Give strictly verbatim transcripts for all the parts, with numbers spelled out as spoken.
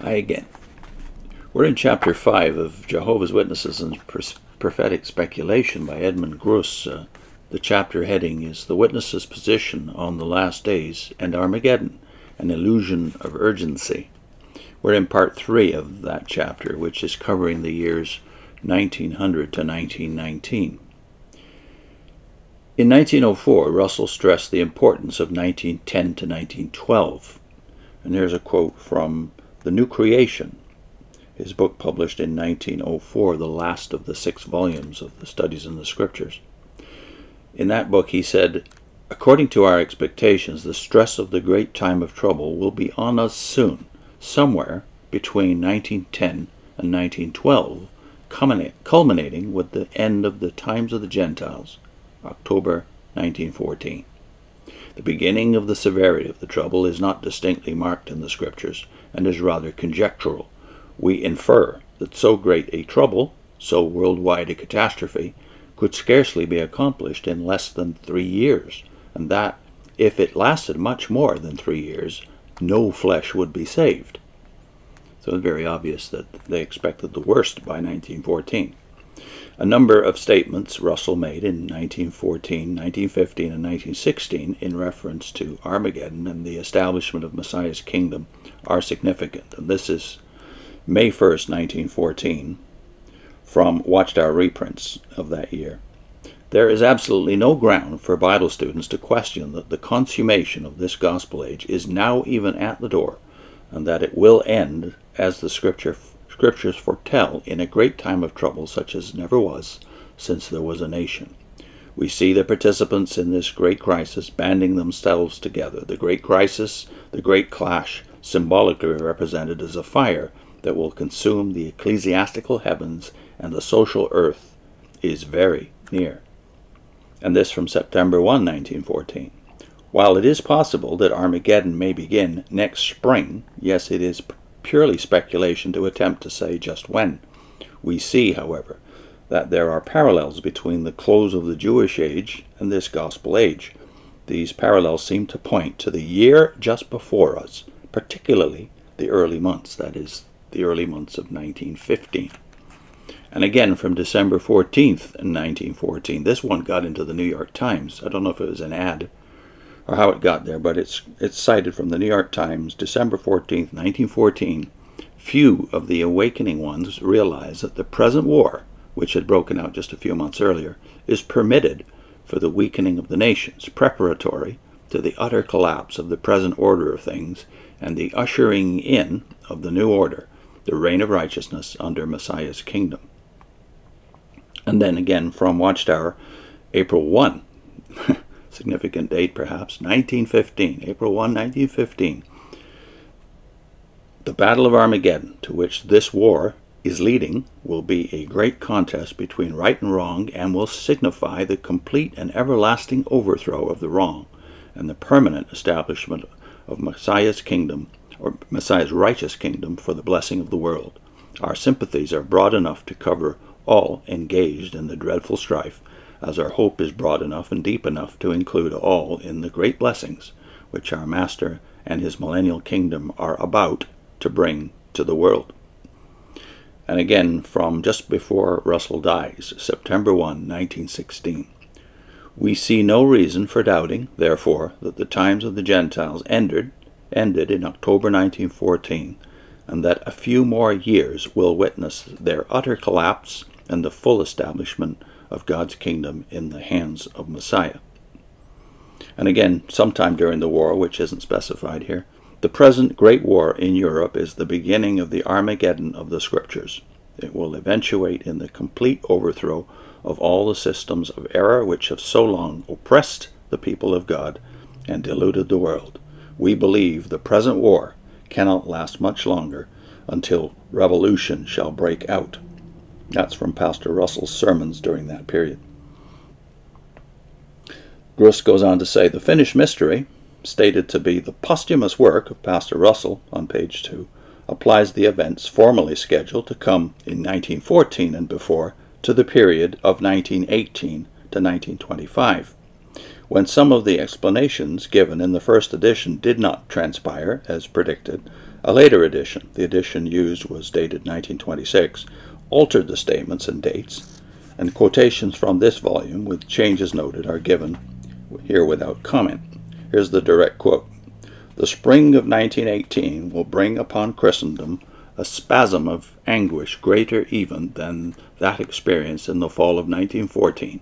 Hi again. We're in Chapter five of Jehovah's Witnesses and Prophetic Speculation by Edmund Gruss. Uh, the chapter heading is The Witnesses' Position on the Last Days and Armageddon, an Illusion of Urgency. We're in Part three of that chapter, which is covering the years nineteen hundred to nineteen nineteen. In nineteen oh four, Russell stressed the importance of nineteen ten to nineteen twelve. And here's a quote from The New Creation, his book published in nineteen oh four, the last of the six volumes of the Studies in the Scriptures. In that book he said, "According to our expectations, the stress of the great time of trouble will be on us soon, somewhere between nineteen ten and nineteen twelve, culminating with the end of the times of the Gentiles, October nineteen fourteen. The beginning of the severity of the trouble is not distinctly marked in the Scriptures, and is rather conjectural. We infer that so great a trouble, so worldwide a catastrophe, could scarcely be accomplished in less than three years, and that, if it lasted much more than three years, no flesh would be saved." So it's very obvious that they expected the worst by nineteen fourteen. A number of statements Russell made in nineteen fourteen, nineteen fifteen, and nineteen sixteen in reference to Armageddon and the establishment of Messiah's kingdom are significant. And this is May first, nineteen fourteen, from Watchtower Reprints of that year. "There is absolutely no ground for Bible students to question that the consummation of this gospel age is now even at the door, and that it will end, as the scripture Scriptures foretell, in a great time of trouble such as never was since there was a nation. We see the participants in this great crisis banding themselves together. The great crisis, the great clash, symbolically represented as a fire that will consume the ecclesiastical heavens and the social earth, is very near." And this from September first, nineteen fourteen. "While it is possible that Armageddon may begin next spring, yes, it is purely speculation to attempt to say just when. We see, however, that there are parallels between the close of the Jewish age and this gospel age. These parallels seem to point to the year just before us, particularly the early months," that is, the early months of nineteen fifteen. And again from December fourteenth, nineteen fourteen. This one got into the New York Times. I don't know if it was an ad or how it got there, but it's it's cited from the New York Times, December fourteenth, nineteen fourteen. "Few of the awakening ones realize that the present war, which had broken out just a few months earlier, is permitted for the weakening of the nations, preparatory to the utter collapse of the present order of things and the ushering in of the new order, the reign of righteousness under Messiah's kingdom." And then again from Watchtower, April first. Significant date, perhaps, nineteen fifteen, April first, nineteen fifteen. "The Battle of Armageddon, to which this war is leading, will be a great contest between right and wrong, and will signify the complete and everlasting overthrow of the wrong, and the permanent establishment of Messiah's kingdom, or Messiah's righteous kingdom, for the blessing of the world. Our sympathies are broad enough to cover all engaged in the dreadful strife, as our hope is broad enough and deep enough to include all in the great blessings which our Master and his millennial kingdom are about to bring to the world." And again from just before Russell dies, September first, nineteen sixteen. "We see no reason for doubting, therefore, that the times of the Gentiles ended, ended in October nineteen fourteen, and that a few more years will witness their utter collapse and the full establishment of God's kingdom in the hands of Messiah." And again, sometime during the war, which isn't specified here, "The present great war in Europe is the beginning of the Armageddon of the Scriptures. It will eventuate in the complete overthrow of all the systems of error which have so long oppressed the people of God and deluded the world. We believe the present war cannot last much longer until revolution shall break out." That's from Pastor Russell's sermons during that period. Gruss goes on to say, "The Finished Mystery, stated to be the posthumous work of Pastor Russell on page two, applies the events formerly scheduled to come in nineteen fourteen and before to the period of nineteen eighteen to nineteen twenty-five. when some of the explanations given in the first edition did not transpire, as predicted, a later edition, the edition used was dated nineteen twenty-six, altered the statements and dates, and quotations from this volume, with changes noted, are given here without comment. Here's the direct quote. "The spring of nineteen eighteen will bring upon Christendom a spasm of anguish greater even than that experienced in the fall of nineteen fourteen.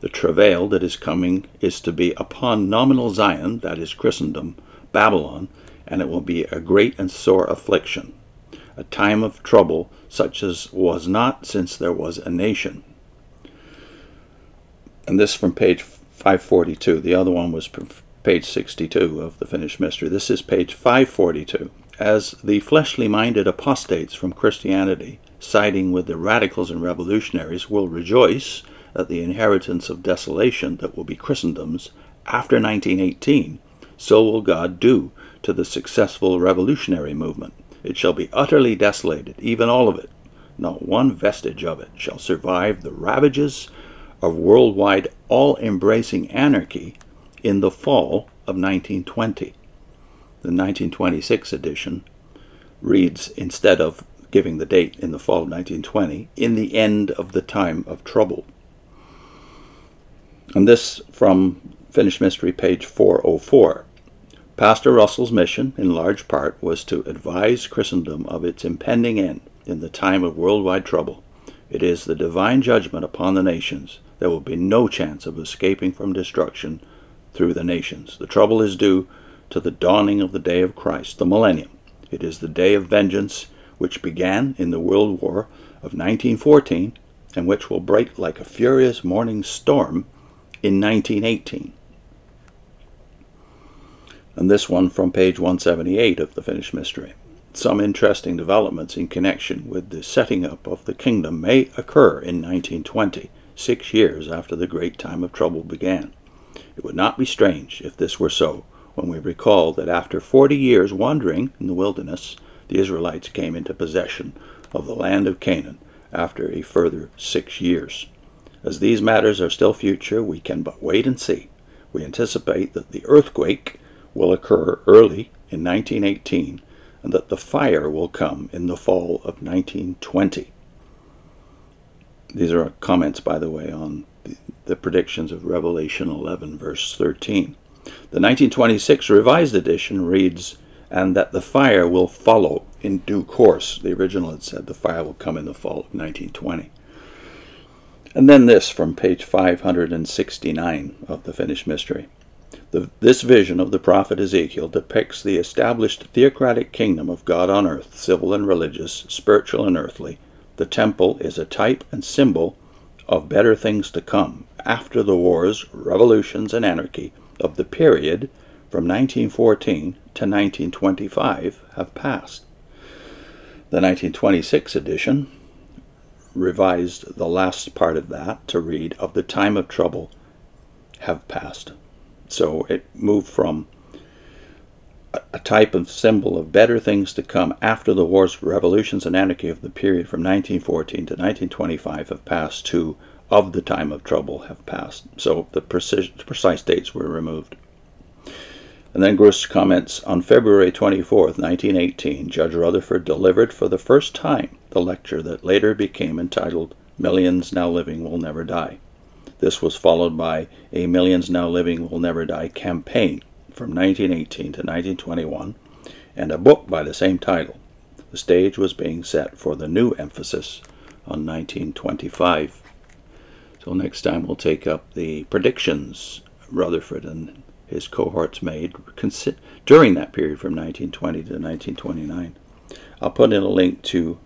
The travail that is coming is to be upon nominal Zion, that is Christendom, Babylon, and it will be a great and sore affliction, a time of trouble such as was not since there was a nation." And this from page five forty-two. The other one was page sixty-two of The Finished Mystery. This is page five forty-two. "As the fleshly-minded apostates from Christianity, siding with the radicals and revolutionaries, will rejoice at the inheritance of desolation that will be Christendom's after nineteen eighteen, so will God do to the successful revolutionary movement. It shall be utterly desolated, even all of it. Not one vestige of it shall survive the ravages of worldwide all-embracing anarchy in the fall of nineteen twenty. The nineteen twenty-six edition reads, instead of giving the date in the fall of nineteen twenty, "in the end of the time of trouble." And this from Finished Mystery, page four oh four. "Pastor Russell's mission, in large part, was to advise Christendom of its impending end in the time of worldwide trouble. It is the divine judgment upon the nations. There will be no chance of escaping from destruction through the nations. The trouble is due to the dawning of the day of Christ, the millennium. It is the day of vengeance which began in the World War of nineteen fourteen and which will break like a furious morning storm in nineteen eighteen. And this one from page one seventy-eight of The Finished Mystery. "Some interesting developments in connection with the setting up of the kingdom may occur in nineteen twenty, six years after the great time of trouble began. It would not be strange if this were so, when we recall that after forty years wandering in the wilderness, the Israelites came into possession of the land of Canaan after a further six years. As these matters are still future, we can but wait and see. We anticipate that the earthquake will occur early in nineteen eighteen and that the fire will come in the fall of nineteen twenty. These are comments, by the way, on the, the predictions of Revelation eleven, verse thirteen. The nineteen twenty-six revised edition reads, "and that the fire will follow in due course." The original had said the fire will come in the fall of nineteen twenty. And then this from page five hundred sixty-nine of The Finished Mystery. The, this vision of the prophet Ezekiel depicts the established theocratic kingdom of God on earth, civil and religious, spiritual and earthly. The temple is a type and symbol of better things to come, after the wars, revolutions, and anarchy of the period from nineteen fourteen to nineteen twenty-five have passed. The nineteen twenty-six edition revised the last part of that to read, "of the time of trouble have passed." So it moved from a type of symbol of better things to come after the wars, revolutions, and anarchy of the period from nineteen fourteen to nineteen twenty-five have passed to "of the time of trouble have passed." So the precise dates were removed. And then Gruss comments, "on February twenty-fourth, nineteen eighteen, Judge Rutherford delivered for the first time the lecture that later became entitled Millions Now Living Will Never Die. This was followed by a Millions Now Living Will Never Die campaign from nineteen eighteen to nineteen twenty-one, and a book by the same title. The stage was being set for the new emphasis on nineteen twenty-five. So next time we'll take up the predictions Rutherford and his cohorts made during that period from nineteen twenty to nineteen twenty-nine. I'll put in a link to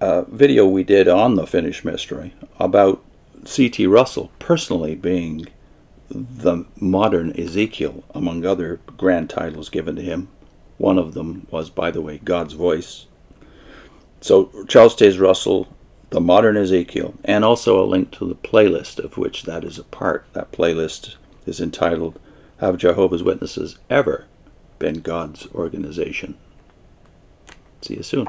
a video we did on The Finished Mystery about C T Russell personally being the modern Ezekiel, among other grand titles given to him. One of them was, by the way, God's Voice. So Charles Taze Russell, the modern Ezekiel, and also a link to the playlist of which that is a part. That playlist is entitled Have Jehovah's Witnesses Ever Been God's Organization? See you soon.